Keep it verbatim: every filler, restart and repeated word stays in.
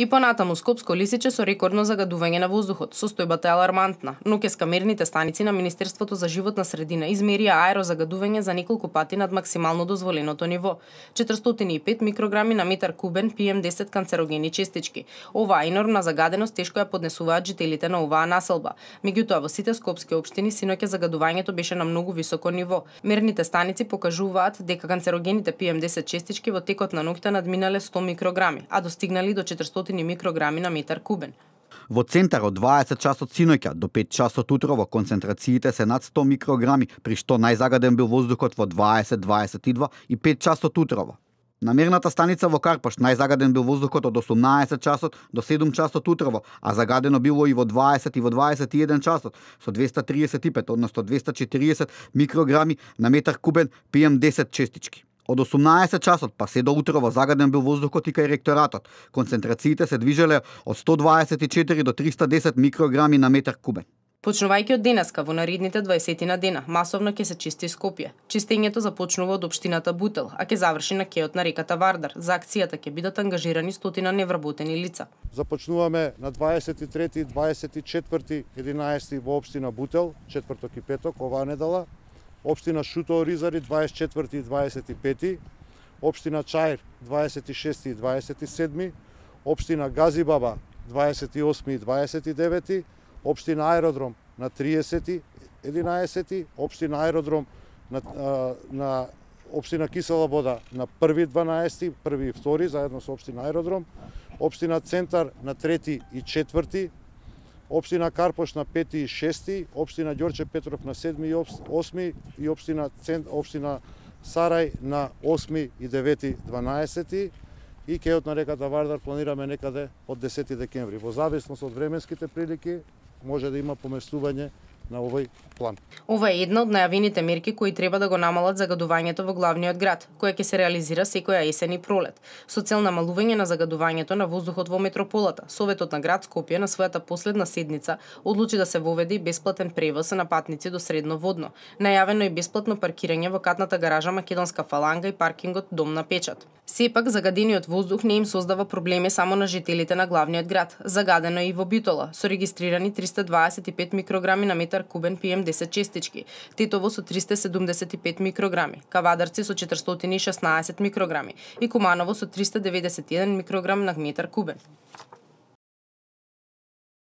И понатаму Скопско лисиче со рекордно загадување на воздухот. Состојбата е алармантна, но ке скамерните станици на Министерството за животна средина измерија аерозагадување за неколку пати над максимално дозволеното ниво. четиристотини и пет микрограми на метар кубен пи ем десет канцерогени честички. Оваа енормна загаденост тешко ја поднесуваат жителите на оваа населба. Меѓутоа во сите скопски општини синоќа загадувањето беше на многу високо ниво. Мерните станици покажуваат дека канцерогените пи ем десет честички во текот на ноќта надминале сто микрограми, а достигнале до четиристотини микрограми на метар кубен. Во центар од дваесет часот синоќа до пет часот утрово концентрациите се над сто микрограми, при што најзагаден бил воздухот во дваесет, дваесет и два и пет часот утрово. На мерната станица во Карпош најзагаден бил воздухот од осумнаесет часот до седум часот утрово, а загадено било и во дваесет и во дваесет и еден часот со двеста триесет и пет, односно двеста четириесет микрограми на метар кубен пи ем десет честички. Од осумнаесет часот па се до утрово загаден бил воздухот и кај ректоратот. Концентрациите се движеле од сто дваесет и четири до триста десет микрограми на метар кубен. Почнувајќи од денеска во наредните дваесет на дена, масовно ќе се чисти Скопје. Чистењето започнува од општината Бутел, а ќе заврши на кеот на реката Вардар. За акцијата ќе бидат ангажирани стотина невработени лица. Започнуваме на дваесет и трети, дваесет и четврти, единаесети во општина Бутел, четврток и петок оваа недела. Општина Шуто Ризари дваесет и четврти и дваесет и пети, општина Чаир дваесет и шести и дваесет и седми, општина Газибаба дваесет и осми и дваесет и девети, општина Аеродром на триесети, единаесети, општина Аеродром на, на, на општина Кисела Бода на први, дванаесети, први и втори заедно со општина Аеродром, општина Центар на трети и четврти, општина Карпош на пети и шести, општина Ѓорче Петров на седми и осми и општина Цент, општина Сарај на осми и девети, дванаесети и кеот на реката Вардар планираме некаде од десети декември. Во зависност од временските прилики може да има поместување на овој план. Ова е една од најавените мерки кои треба да го намалат загадувањето во главниот град, која ќе се реализира секоја есен и пролет. Со цел намалување на загадувањето на воздухот во метрополата, Советот на град Скопје на својата последна седница одлучи да се воведе бесплатен превоз на патници до средно водно. Најавено е бесплатно паркирање во катната гаража Македонска фаланга и паркингот Дом на печат. Сепак загадениот воздух не им создава проблеми само на жителите на главниот град. Загадено е и во Битола со регистрирани триста дваесет и пет микрограми на метар кубен пи ем десет честички, Тетово со триста седумдесет и пет микрограми, Кавадарци со четиристотини и шеснаесет микрограми и Куманово со триста деветдесет и еден микрограм на метар кубен.